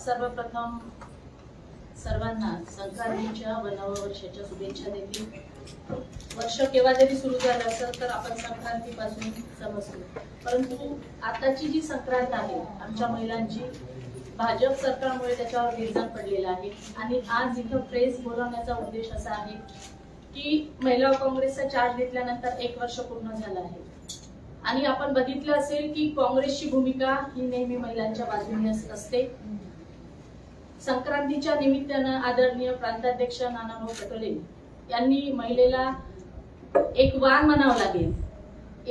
सर्वप्रथम सर्वांना संक्रांतीच्या व नववर्षाच्या शुभेच्छा देते। वर्ष केव्हा जरी सुरू झालं असेल तर आपण संक्रांतीपासून समजतो, परंतु आताची जी संक्रांत आहे आमच्या महिलांची भाजप सरकारमुळे त्याच्यावर निर्बंध पडलेला आहे। आणि आज इथं प्रेस बोलवण्याचा उद्देश असा आहे की महिला काँग्रेसचा चार्ज घेतल्यानंतर एक वर्ष पूर्ण झालं आहे आणि आपण बघितलं असेल की काँग्रेसची भूमिका ही नेहमी महिलांच्या बाजूने असते। संक्रांतीच्या निमित्ताने आदरणीय प्रांताध्यक्ष नाना पटोले यांनी महिलेला एक वाण म्हणावं लागेल,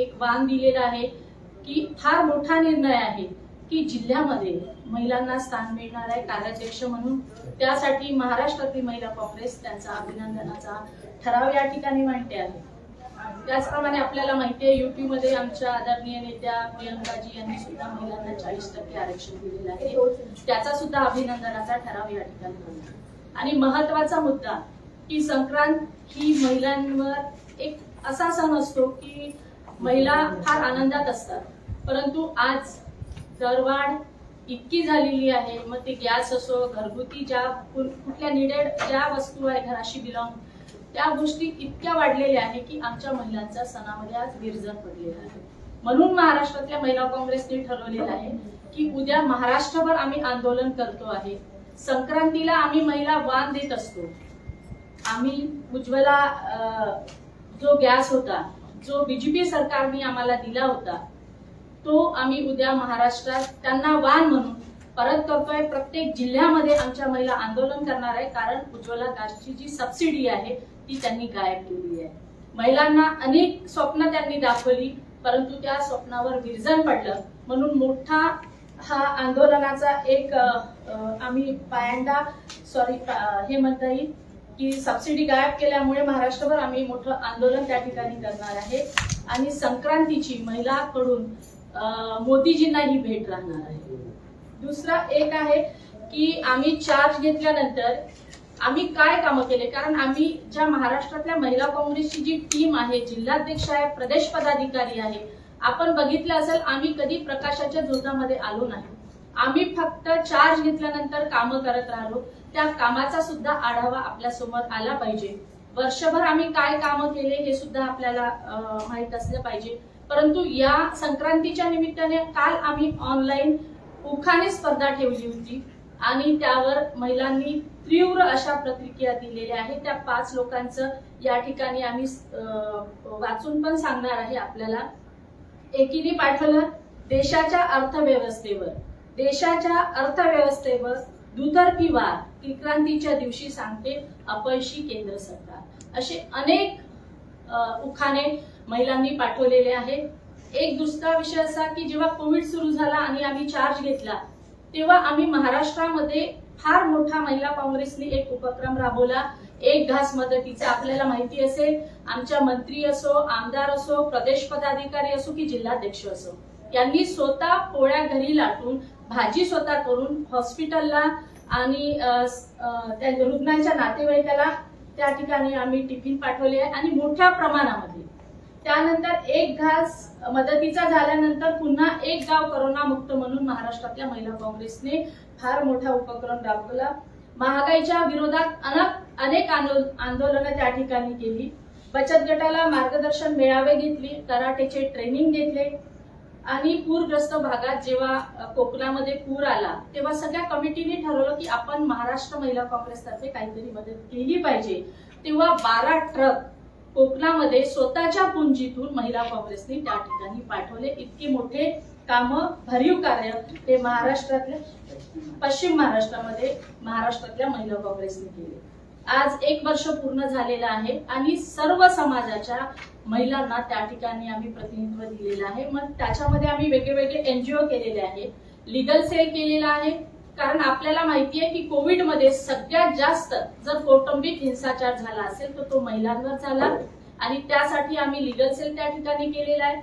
एक वाण दिलेला आहे की फार मोठा निर्णय आहे की जिल्ह्यामध्ये महिलांना स्थान मिळणार आहे कार्याध्यक्ष म्हणून। त्यासाठी महाराष्ट्रातील महिला काँग्रेस त्यांचा अभिनंदनाचा ठराव या ठिकाणी मांडते आहे। त्याचप्रमाणे आपल्याला माहिती आहे यूपी मध्ये आमच्या आदरणीय नेत्या प्रियंकाजी यांनी सुद्धा महिलांना 40% आरक्षण दिलेलं आहे, त्याचा सुद्धा अभिनंदनाचा ठराव या ठिकाणी मांडला। आणि महत्त्वाचा मुद्दा की संक्रांत ही महिलांवर एक असा सण असतो की महिला फार आनंदात असतात, परंतु आज दरवाढ इतकी झालेली आहे, मग ते गॅस असो घरगुती ज्या कुठल्या निडेड ज्या वस्तू आहे घराशी बिलॉंग त्या गोष्टी इतक्या वाढलेल्या आहे की आमच्या महिलांचा सणामध्ये आज विरजण पडलेला आहे। म्हणून महाराष्ट्रातल्या महिला काँग्रेसने ठरवलेलं आहे की उद्या महाराष्ट्रभर आम्ही आंदोलन करतो आहे। संक्रांतीला आम्ही महिला वाण देत असतो। आम्ही उज्ज्वला जो गॅस होता जो बीजेपी सरकारने आम्हाला दिला होता तो आम्ही उद्या महाराष्ट्रात त्यांना वाण म्हणून परत करतोय। प्रत्येक जिल्ह्यामध्ये आमच्या महिला आंदोलन करणार आहे कारण उज्ज्वला गॅसची जी सबसिडी आहे ती त्यांनी गायब केली आहे। महिलांना अनेक स्वप्न त्यांनी दाखवली परंतु त्या स्वप्नावर विरजण पडलं, म्हणून मोठा हा आंदोलनाचा एक आम्ही पायंडा हे म्हणता येईल की सबसिडी गायब केल्यामुळे महाराष्ट्रभर आम्ही मोठं आंदोलन त्या ठिकाणी करणार आहे। आणि संक्रांतीची महिलांकडून मोदीजींना ही भेट राहणार आहे। दुसरा एक आहे की आम्ही चार्ज घेतल्यानंतर आम्ही काय कामं केले, कारण आम्ही ज्या महाराष्ट्रातल्या महिला काँग्रेसची जी टीम आहे जिल्हाध्यक्ष आहे प्रदेश पदाधिकारी आहे, आपण बघितलं असेल आम्ही कधी प्रकाशाच्या जोरामध्ये आलो नाही। आम्ही फक्त चार्ज घेतल्यानंतर कामं करत राहिलो, त्या कामाचा सुद्धा आढावा आपल्या समोर आला पाहिजे। वर्षभर आम्ही काय कामं केले हे सुद्धा आपल्याला माहित असलं पाहिजे। परंतु या संक्रांतीच्या निमित्ताने काल आम्ही ऑनलाईन उखाणे स्पर्धा ठेवली होती आणि त्यावर महिलांनी तीव्र अशा प्रतिक्रिया दिलेल्या आहेत। त्या 5 लोकांचं या ठिकाणी आम्ही वाचून पण सांगणार आहे आपल्याला। एकीने पाठवलं देशाच्या अर्थव्यवस्थेवर दुतर्फी वार संक्रांतीच्या दिवशी सांगते अपयशी केंद्र सरकार, असे अनेक उखाणे महिलांनी पाठवलेले आहेत। एक दुसरा विषय असा की जेव्हा कोविड सुरू झाला आणि आम्ही चार्ज घेतला तेव्हा आम्ही महाराष्ट्रामध्ये फार मोठा महिला काँग्रेसने एक उपक्रम राबवला, एक घास मदतीचा। आपल्याला माहिती असेल आमच्या मंत्री असो आमदार असो प्रदेश पदाधिकारी असो की जिल्हाध्यक्ष असो यांनी स्वतः पोळ्या घरी लाटून भाजी स्वतः करून हॉस्पिटलला आणि त्या रुग्णांच्या नातेवाईकाला त्या ठिकाणी आम्ही टिफिन पाठवले आहे आणि मोठ्या प्रमाणामध्ये। त्यानंतर एक घास मदतीचा झाल्यानंतर पुन्हा एक गाव कोरोना मुक्त म्हणून महाराष्ट्रातल्या महिला काँग्रेसने फार मोठा उपक्रम राबवला। महागाईच्या विरोधात अनेक आंदोलनं त्या ठिकाणी केली, बचत गटाला मार्गदर्शन मेळावे घेतले, कराटेचे ट्रेनिंग घेतले। आणि पूरग्रस्त भागात जेव्हा कोकणामध्ये पूर आला तेव्हा सगळ्या कमिटीने ठरवलं की आपण महाराष्ट्र महिला काँग्रेसतर्फे काहीतरी मदत केली पाहिजे, तेव्हा 12 ट्रक कोकणामध्ये स्वतःच्या पुंजीतून महिला काँग्रेसने त्या ठिकाणी पाठवले। इतके मोठे काम भरीव कार्य ते महाराष्ट्रातल्या पश्चिम महाराष्ट्रामध्ये महाराष्ट्रातल्या महिला काँग्रेसने केले। आज एक वर्ष पूर्ण झालेलं आहे आणि सर्व समाजाच्या महिलांना त्या ठिकाणी आम्ही प्रतिनिधित्व दिलेलं आहे। मग त्याच्यामध्ये आम्ही वेगवेगळे एनजीओ केलेले आहे, लीगल सेल केलेला आहे, कारण आपल्याला माहिती आहे की कोविडमध्ये सगळ्यात जास्त जर कौटुंबिक हिंसाचार झाला असेल तर तो महिलांवर झाला आणि त्यासाठी आम्ही लीगल सेल त्या ठिकाणी केलेला आहे।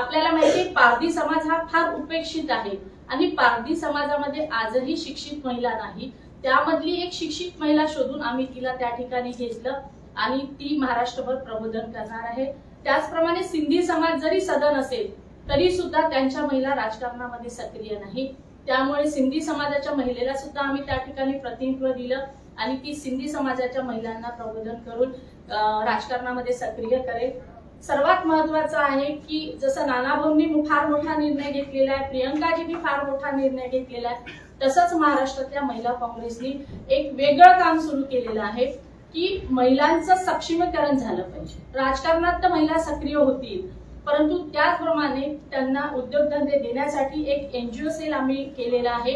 आपल्याला माहिती आहे पारधी समाज हा फार उपेक्षित आहे आणि पारधी समाजामध्ये आजही शिक्षित महिला नाही, त्यामधली एक शिक्षित महिला शोधून आम्ही तिला त्या ठिकाणी घेतलं आणि ती महाराष्ट्रभर प्रबोधन करणार आहे। त्याचप्रमाणे सिंधी समाज जरी सदन असेल तरी सुद्धा त्यांच्या महिला राजकारणामध्ये सक्रिय नाही, त्यामुळे सिंधी समाजाच्या महिलेला सुद्धा आम्ही त्या ठिकाणी प्रतिनिधित्व दिलं आणि ती सिंधी समाजाच्या महिलांना प्रबोधन करून राजकारणामध्ये सक्रिय करेल। सर्वात महत्त्वाचं आहे की जसं नाना भाऊंनी फार मोठा निर्णय घेतलेला आहे, प्रियंकाजींनी फार मोठा निर्णय घेतलेला आहे, तसंच महाराष्ट्रातल्या महिला काँग्रेसनी एक वेगळं काम सुरू केलेलं आहे की महिलांचं सक्षमीकरण झालं पाहिजे। राजकारणात तर महिला सक्रिय होतील, परंतु त्याचप्रमाणे त्यांना उद्योगधंदे देण्यासाठी एक एनजीओ सेल आम्ही केलेला आहे।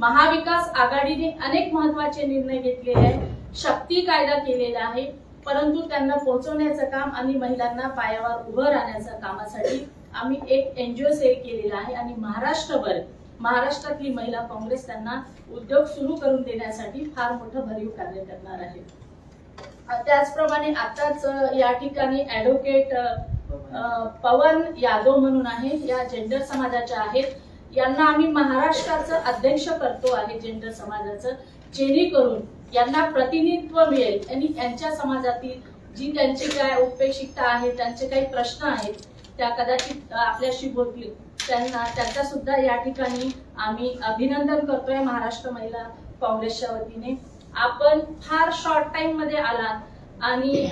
महाविकास आघाडीने अनेक महत्त्वाचे निर्णय घेतलेले आहेत, शक्ती कायदा केलेला आहे, परंतु त्यांना पोहोचवण्याचं काम आणि महिलांना पायावर उभं राहण्याचं कामासाठी आम्ही एक एनजीओ सेल केलेला आहे आणि महाराष्ट्रभर महाराष्ट्रातली महिला काँग्रेस त्यांना उद्योग सुरू करून देण्यासाठी फार मोठं भरीव कार्य करणार आहे। त्याचप्रमाणे आताच या ठिकाणी ॲडव्होकेट पवन यादव म्हणून आहे, या जेंडर समाजाच्या आहेत, यांना आम्ही महाराष्ट्राचं अध्यक्ष करतो आहे। जेंडर समाजाचं चेरी करून यांना प्रतिनिधित्व मिळेल आणि त्यांच्या समाजातील जी त्यांची काय उपेक्षितता आहे, त्यांचे काही प्रश्न आहेत, त्या कदाचित आपल्याशी बोलतील, त्यांना सुद्धा या ठिकाणी आम्ही अभिनंदन करतोय। महाराष्ट्र महिला काँग्रेसच्या वतीने आपण फार शॉर्ट टाइम मध्ये आलात आणि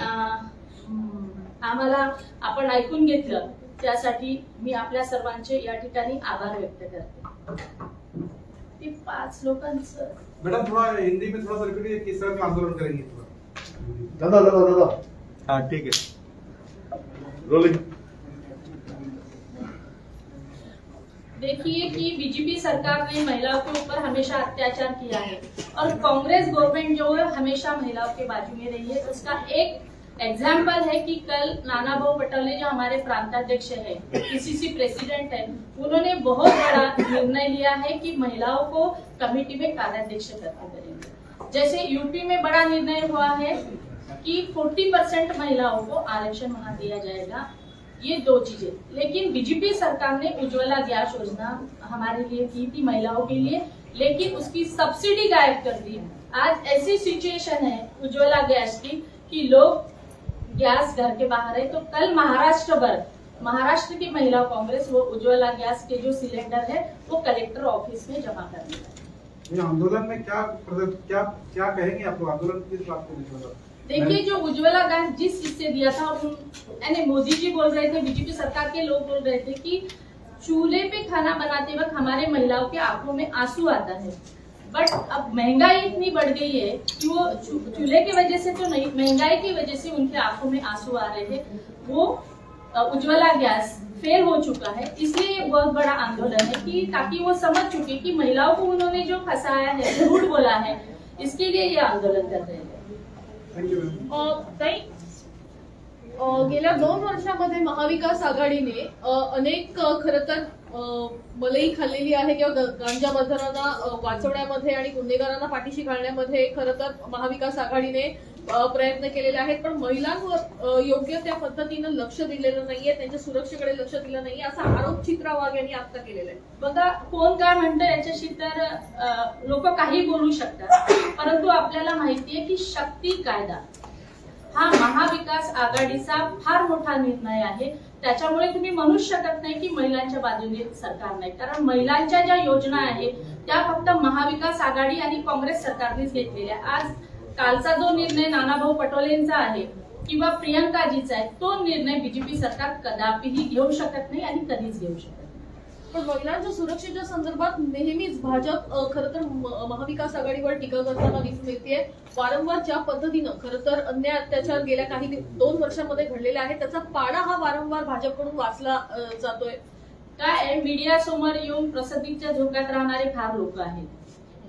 आम्हाला आपण ऐकून घेतलं, त्यासाठी मी आपल्या सर्वांचे या ठिकाणी आभार व्यक्त करते। ती 5 लोकांचं मॅडम थोडा हिंदी में थोड़ा सर्किट ये किस तरह का आंदोलन करेंगे दादा दादा दादा हां ठीक है रोलिंग। देखिए कि बीजेपी सरकार ने महिलाओं के ऊपर हमेशा अत्याचार किया है और कांग्रेस गवर्नमेंट जो है हमेशा महिलाओं के बाजू में रही है। उसका एक एग्जाम्पल है कि कल नाना भाऊ पटोले जो हमारे प्रांताध्यक्ष है, पीसीसी प्रेसिडेंट है, उन्होंने बहुत बड़ा निर्णय लिया है कि महिलाओं को कमेटी में कार्याध्यक्ष करना करेंगे। जैसे यूपी में बड़ा निर्णय हुआ है कि 40% महिलाओं को आरक्षण वहां दिया जाएगा। ये दो चीजें, लेकिन बीजेपी सरकार ने उज्ज्वला गैस योजना हमारे लिए की थी महिलाओं के लिए, लेकिन उसकी सब्सिडी गायब कर दी। आज ऐसी सिचुएशन है उज्ज्वला गैस की कि लोग गैस घर के बाहर है। तो कल महाराष्ट्र की महिला कांग्रेस वो उज्ज्वला गैस के जो सिलेंडर है वो कलेक्टर ऑफिस में जमा कर देगा। आंदोलन में क्या कहेंगे आप लोग, आंदोलन किस बात को? देखिए जो उज्ज्वला गैस जिस चीज से दिया था, यानी मोदी जी बोल रहे थे, बीजेपी सरकार के लोग बोल रहे थे कि चूल्हे पे खाना बनाते वक्त हमारे महिलाओं के आंखों में आंसू आता है, बट अब महंगाई इतनी बढ़ गई है कि वो चूल्हे की वजह से तो नहीं, महंगाई की वजह से उनके आंखों में आंसू आ रहे हैं। वो उज्ज्वला गैस फेल हो चुका है, इसलिए बहुत बड़ा आंदोलन है कि ताकि वो समझ चुके कि महिलाओं को उन्होंने जो फंसाया है, झूठ बोला है, इसके लिए ये आंदोलन कर रहे हैं। गेल्या 2 वर्षांमध्ये महाविकास आघाडीने अनेक खरतर मलई खाल्लेली आहे किंवा गांजा बाजारांना वाचवण्यामध्ये आणि गुन्हेगारांना पाठीशी घालण्यामध्ये खरतर महाविकास आघाडीने प्रयत्न केलेले आहेत, पण महिलांवर योग्य त्या पद्धतीने लक्ष दिलेलं नाहीये, त्यांच्या सुरक्षेकडे लक्ष दिलं नाहीये असा आरोप चित्रा वाघ यांनी आता केलेला आहे। बघा कोण काय म्हणतं याच्याशी तर लोक काही बोलू शकतात, परंतु आपल्याला माहिती आहे की शक्ती कायदा हा महाविकास आघाडीचा फार मोठा निर्णय आहे, त्याच्यामुळे तुम्ही म्हणू शकत नाही की महिलांच्या बाजूने सरकार नाही, कारण महिलांच्या ज्या योजना आहेत त्या फक्त महाविकास आघाडी आणि काँग्रेस सरकारनेच घेतलेल्या। आज कालचा जो निर्णय नाना भाऊ पटोलेंचा आहे किंवा प्रियंकाजीचा आहे तो निर्णय बीजेपी सरकार कदापिही घेऊ शकत नाही आणि कधीच घेऊ शकत नाही। पण महिलांच्या सुरक्षेच्या संदर्भात नेहमीच भाजप खरंतर महाविकास आघाडीवर टीका करताना दिसून येते। वारंवार ज्या पद्धतीने खरंतर अन्याय अत्याचार गेल्या काही 2 वर्षांमध्ये घडलेला आहे त्याचा पाडा हा वारंवार भाजपकडून वाचला जातोय। काय मीडिया समोर येऊन प्रसिद्धीच्या झोक्यात राहणारे फार लोक आहेत।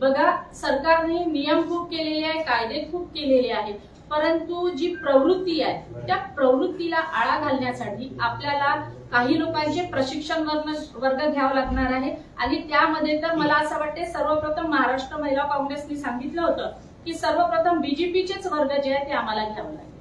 बघा सरकारने नियम खूप केलेले आहे, कायदे खूप केलेले आहेत, परंतु जी प्रवृत्ती आहे त्या प्रवृत्तीला आळा घालण्यासाठी आपल्याला काही लोकांचे प्रशिक्षण वर्ग घ्यावा लागणार आहे। आणि त्यामध्ये तर मला असं वाटते सर्वप्रथम महाराष्ट्र महिला काँग्रेसने सांगितलं होतं की सर्वप्रथम बीजेपीचेच वर्ग जे आहे ते आम्हाला घ्यावं लागेल।